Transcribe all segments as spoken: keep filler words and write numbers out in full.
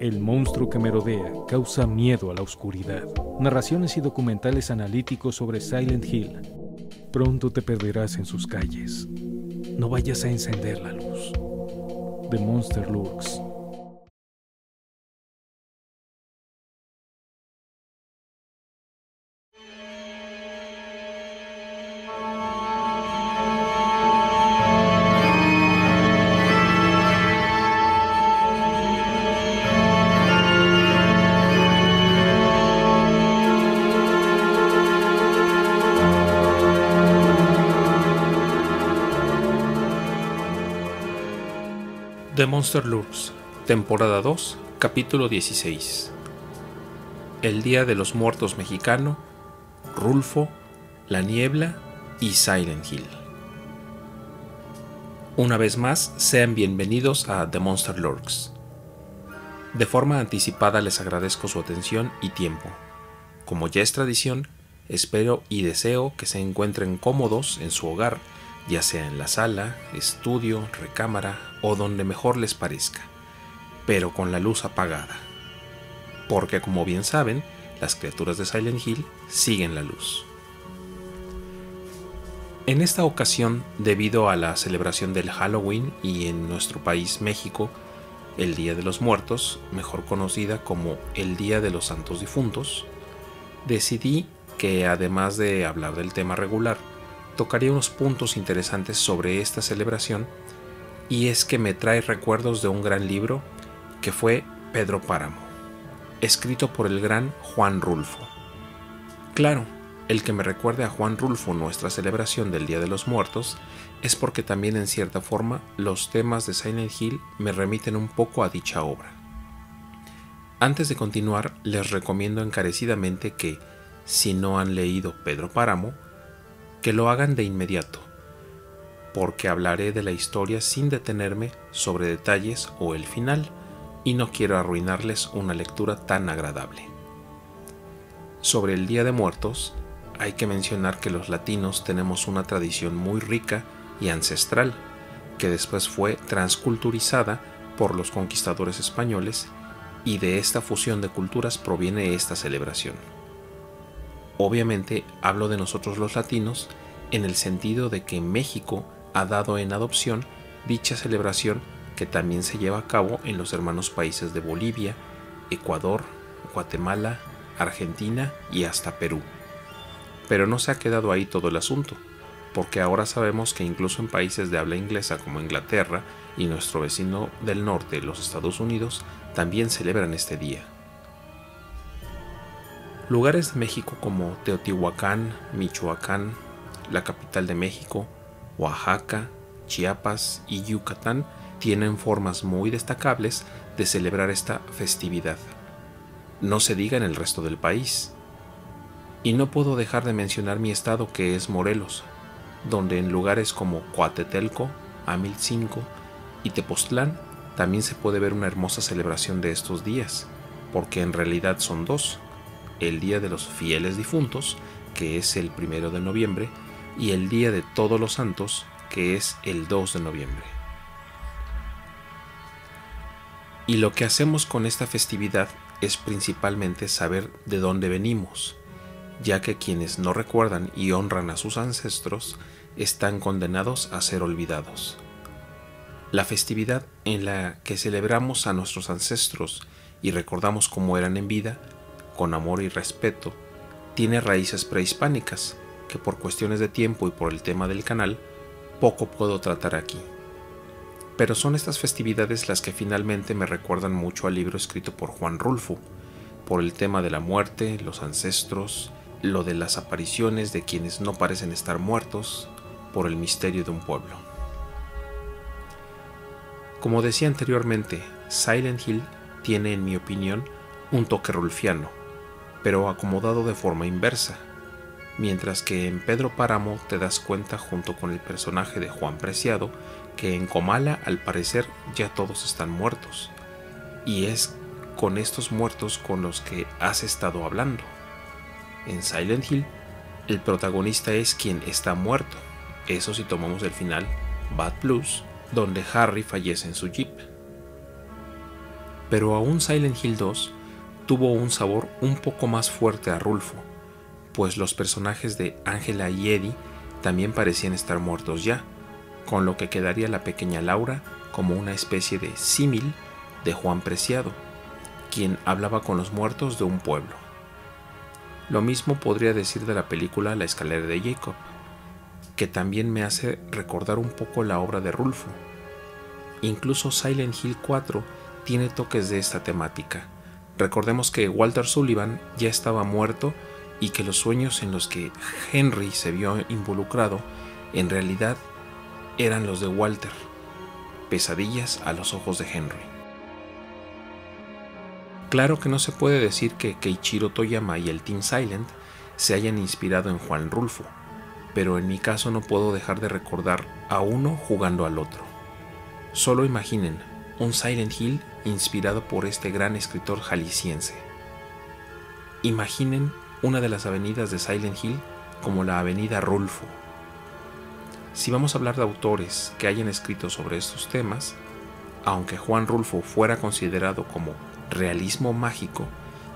El monstruo que merodea causa miedo a la oscuridad. Narraciones y documentales analíticos sobre Silent Hill. Pronto te perderás en sus calles. No vayas a encender la luz. The Monster Lurks. The Monster Lurks, temporada dos, capítulo dieciséis. El Día de los Muertos mexicano, Rulfo, La Niebla y Silent Hill. Una vez más, sean bienvenidos a The Monster Lurks. De forma anticipada les agradezco su atención y tiempo. Como ya es tradición, espero y deseo que se encuentren cómodos en su hogar, ya sea en la sala, estudio, recámara o donde mejor les parezca, pero con la luz apagada, porque como bien saben, las criaturas de Silent Hill siguen la luz. En esta ocasión, debido a la celebración del Halloween y en nuestro país México, el Día de los Muertos, mejor conocida como el Día de los Santos Difuntos, decidí que además de hablar del tema regular, tocaría unos puntos interesantes sobre esta celebración, y es que me trae recuerdos de un gran libro que fue Pedro Páramo, escrito por el gran Juan Rulfo. Claro, el que me recuerde a Juan Rulfo nuestra celebración del Día de los Muertos es porque también en cierta forma los temas de Silent Hill me remiten un poco a dicha obra. Antes de continuar, les recomiendo encarecidamente que, si no han leído Pedro Páramo, que lo hagan de inmediato, porque hablaré de la historia sin detenerme sobre detalles o el final, y no quiero arruinarles una lectura tan agradable. Sobre el Día de Muertos, hay que mencionar que los latinos tenemos una tradición muy rica y ancestral, que después fue transculturizada por los conquistadores españoles, y de esta fusión de culturas proviene esta celebración. Obviamente hablo de nosotros los latinos en el sentido de que México ha dado en adopción dicha celebración que también se lleva a cabo en los hermanos países de Bolivia, Ecuador, Guatemala, Argentina y hasta Perú. Pero no se ha quedado ahí todo el asunto, porque ahora sabemos que incluso en países de habla inglesa como Inglaterra y nuestro vecino del norte, los Estados Unidos, también celebran este día. Lugares de México como Teotihuacán, Michoacán, la capital de México, Oaxaca, Chiapas y Yucatán tienen formas muy destacables de celebrar esta festividad. No se diga en el resto del país. Y no puedo dejar de mencionar mi estado, que es Morelos, donde en lugares como Coatetelco, Amilcingo y Tepoztlán también se puede ver una hermosa celebración de estos días, porque en realidad son dos: el Día de los Fieles Difuntos, que es el primero de noviembre, y el Día de Todos los Santos, que es el dos de noviembre. Y lo que hacemos con esta festividad es principalmente saber de dónde venimos, ya que quienes no recuerdan y honran a sus ancestros están condenados a ser olvidados. La festividad en la que celebramos a nuestros ancestros y recordamos cómo eran en vida, con amor y respeto, tiene raíces prehispánicas, que por cuestiones de tiempo y por el tema del canal, poco puedo tratar aquí. Pero son estas festividades las que finalmente me recuerdan mucho al libro escrito por Juan Rulfo, por el tema de la muerte, los ancestros, lo de las apariciones de quienes no parecen estar muertos, por el misterio de un pueblo. Como decía anteriormente, Silent Hill tiene, en mi opinión, un toque rulfiano, pero acomodado de forma inversa, mientras que en Pedro Páramo te das cuenta, junto con el personaje de Juan Preciado, que en Comala al parecer ya todos están muertos, y es con estos muertos con los que has estado hablando. En Silent Hill, el protagonista es quien está muerto, eso si tomamos el final, Bad Blues, donde Harry fallece en su jeep. pero aún Silent Hill dos tuvo un sabor un poco más fuerte a Rulfo, pues los personajes de Ángela y Eddie también parecían estar muertos ya, con lo que quedaría la pequeña Laura como una especie de símil de Juan Preciado, quien hablaba con los muertos de un pueblo. Lo mismo podría decir de la película La escalera de Jacob, que también me hace recordar un poco la obra de Rulfo. Incluso Silent Hill cuatro tiene toques de esta temática. Recordemos que Walter Sullivan ya estaba muerto y que los sueños en los que Henry se vio involucrado en realidad eran los de Walter, pesadillas a los ojos de Henry. Claro que no se puede decir que Keiichiro Toyama y el Team Silent se hayan inspirado en Juan Rulfo, pero en mi caso no puedo dejar de recordar a uno jugando al otro. Solo imaginen, un Silent Hill inspirado por este gran escritor jalisciense. Imaginen una de las avenidas de Silent Hill como la Avenida Rulfo. Si vamos a hablar de autores que hayan escrito sobre estos temas, aunque Juan Rulfo fuera considerado como realismo mágico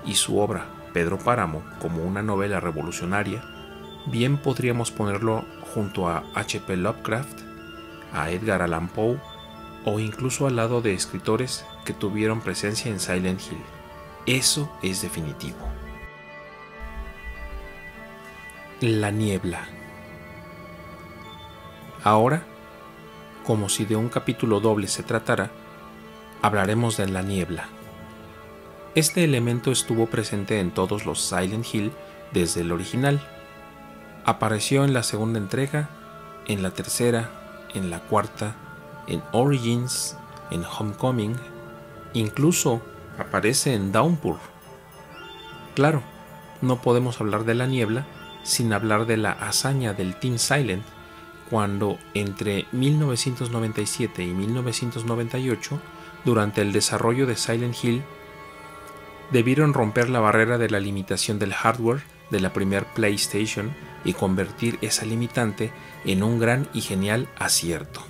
y su obra Pedro Páramo como una novela revolucionaria, bien podríamos ponerlo junto a H P Lovecraft, a Edgar Allan Poe o incluso al lado de escritores que tuvieron presencia en Silent Hill. Eso es definitivo. La niebla. Ahora, como si de un capítulo doble se tratara, hablaremos de la niebla. Este elemento estuvo presente en todos los Silent Hill desde el original. Apareció en la segunda entrega, en la tercera, en la cuarta, en Origins, en Homecoming, incluso aparece en Downpour. Claro, no podemos hablar de la niebla sin hablar de la hazaña del Team Silent, cuando entre mil novecientos noventa y siete y mil novecientos noventa y ocho, durante el desarrollo de Silent Hill, debieron romper la barrera de la limitación del hardware de la primer PlayStation y convertir esa limitante en un gran y genial acierto.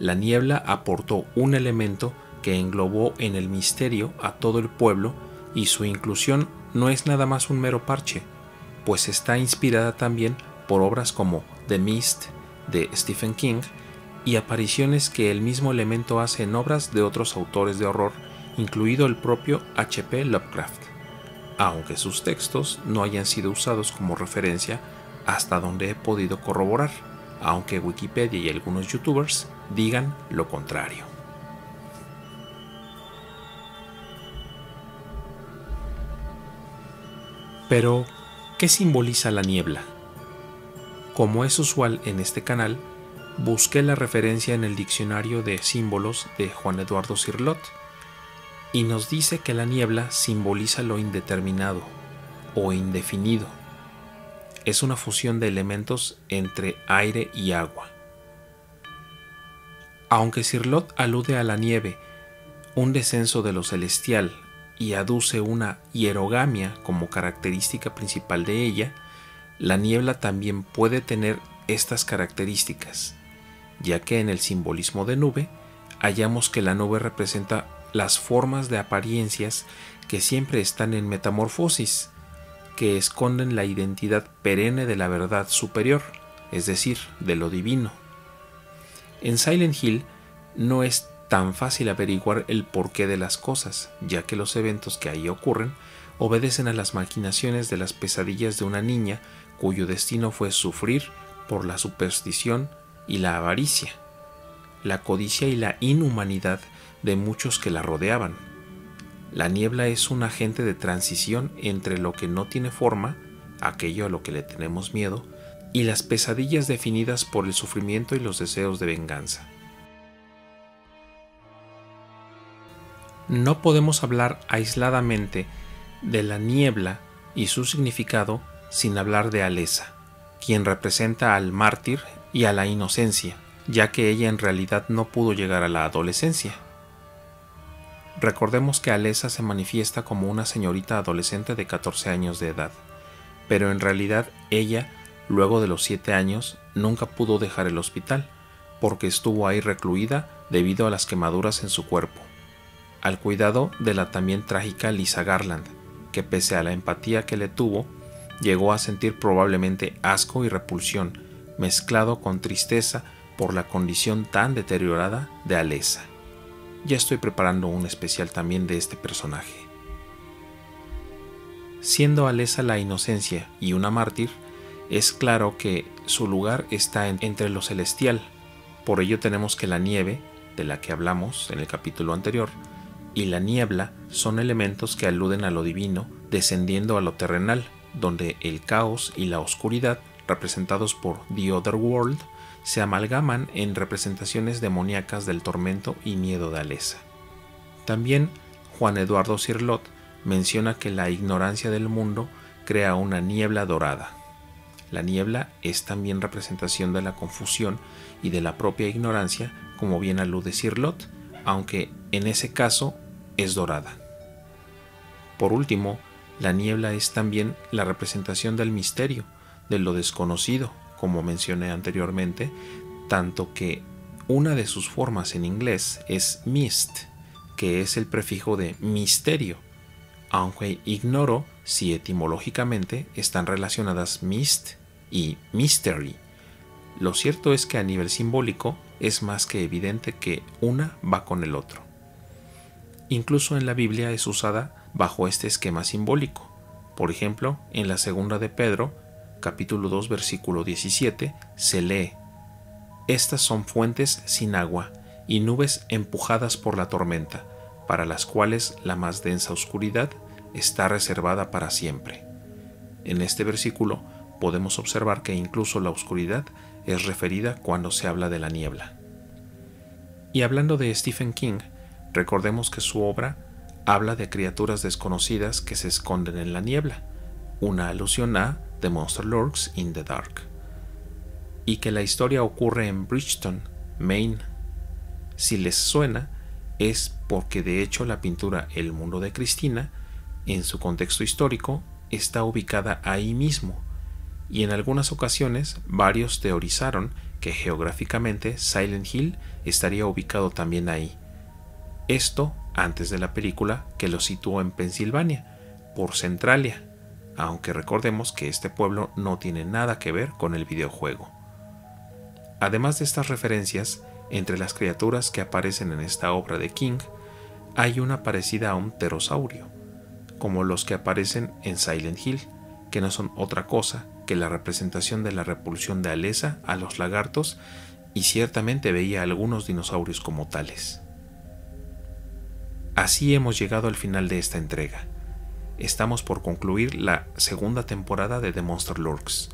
La niebla aportó un elemento que englobó en el misterio a todo el pueblo y su inclusión no es nada más un mero parche, pues está inspirada también por obras como The Mist de Stephen King y apariciones que el mismo elemento hace en obras de otros autores de horror, incluido el propio H P Lovecraft, aunque sus textos no hayan sido usados como referencia hasta donde he podido corroborar, aunque Wikipedia y algunos youtubers digan lo contrario. Pero, ¿qué simboliza la niebla? Como es usual en este canal, busqué la referencia en el diccionario de símbolos de Juan Eduardo Cirlot, y nos dice que la niebla simboliza lo indeterminado o indefinido. Es una fusión de elementos entre aire y agua. Aunque Cirlot alude a la nieve, un descenso de lo celestial, y aduce una hierogamia como característica principal de ella, la niebla también puede tener estas características, ya que en el simbolismo de nube hallamos que la nube representa las formas de apariencias que siempre están en metamorfosis, que esconden la identidad perenne de la verdad superior, es decir, de lo divino. En Silent Hill no es tan fácil averiguar el porqué de las cosas, ya que los eventos que ahí ocurren obedecen a las maquinaciones de las pesadillas de una niña cuyo destino fue sufrir por la superstición y la avaricia, la codicia y la inhumanidad de muchos que la rodeaban. La niebla es un agente de transición entre lo que no tiene forma, aquello a lo que le tenemos miedo, y las pesadillas definidas por el sufrimiento y los deseos de venganza. No podemos hablar aisladamente de la niebla y su significado sin hablar de Alessa, quien representa al mártir y a la inocencia, ya que ella en realidad no pudo llegar a la adolescencia. Recordemos que Alessa se manifiesta como una señorita adolescente de catorce años de edad, pero en realidad ella, luego de los siete años, nunca pudo dejar el hospital, porque estuvo ahí recluida debido a las quemaduras en su cuerpo. al cuidado de la también trágica Lisa Garland, que pese a la empatía que le tuvo, llegó a sentir probablemente asco y repulsión, mezclado con tristeza por la condición tan deteriorada de Alessa. Ya estoy preparando un especial también de este personaje. Siendo Alessa la inocencia y una mártir, es claro que su lugar está en, entre lo celestial. Por ello tenemos que la nieve, de la que hablamos en el capítulo anterior, y la niebla son elementos que aluden a lo divino, descendiendo a lo terrenal, donde el caos y la oscuridad, representados por The Other World, se amalgaman en representaciones demoníacas del tormento y miedo de Alessa. También Juan Eduardo Cirlot menciona que la ignorancia del mundo crea una niebla dorada. La niebla es también representación de la confusión y de la propia ignorancia, como bien alude Cirlot, aunque en ese caso es dorada. Por último, la niebla es también la representación del misterio, de lo desconocido, como mencioné anteriormente, tanto que una de sus formas en inglés es mist, que es el prefijo de misterio, aunque ignoro si etimológicamente están relacionadas mist y mystery. Lo cierto es que a nivel simbólico es más que evidente que una va con el otro. Incluso en la Biblia es usada bajo este esquema simbólico. Por ejemplo, en la segunda de Pedro, capítulo dos, versículo diecisiete, se lee: «Estas son fuentes sin agua y nubes empujadas por la tormenta, para las cuales la más densa oscuridad está reservada para siempre». En este versículo podemos observar que incluso la oscuridad es referida cuando se habla de la niebla. Y hablando de Stephen King, recordemos que su obra habla de criaturas desconocidas que se esconden en la niebla, una alusión a The Monster Lurks in the Dark, y que la historia ocurre en Bridgeton, Maine. Si les suena, es porque de hecho la pintura El mundo de Cristina, en su contexto histórico, está ubicada ahí mismo, y en algunas ocasiones varios teorizaron que geográficamente Silent Hill estaría ubicado también ahí. Esto antes de la película que lo situó en Pensilvania, por Centralia, aunque recordemos que este pueblo no tiene nada que ver con el videojuego. Además de estas referencias, entre las criaturas que aparecen en esta obra de King, hay una parecida a un pterosaurio, como los que aparecen en Silent Hill, que no son otra cosa que la representación de la repulsión de Alessa a los lagartos, y ciertamente veía a algunos dinosaurios como tales. Así hemos llegado al final de esta entrega. Estamos por concluir la segunda temporada de The Monster Lurks,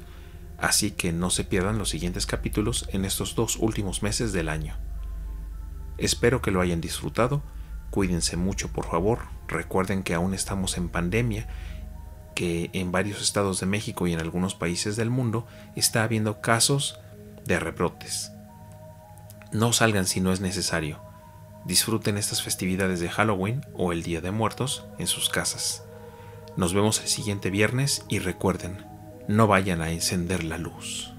así que no se pierdan los siguientes capítulos en estos dos últimos meses del año. Espero que lo hayan disfrutado, cuídense mucho por favor, recuerden que aún estamos en pandemia, que en varios estados de México y en algunos países del mundo está habiendo casos de rebrotes. No salgan si no es necesario, disfruten estas festividades de Halloween o el Día de Muertos en sus casas. Nos vemos el siguiente viernes y recuerden, no vayan a encender la luz.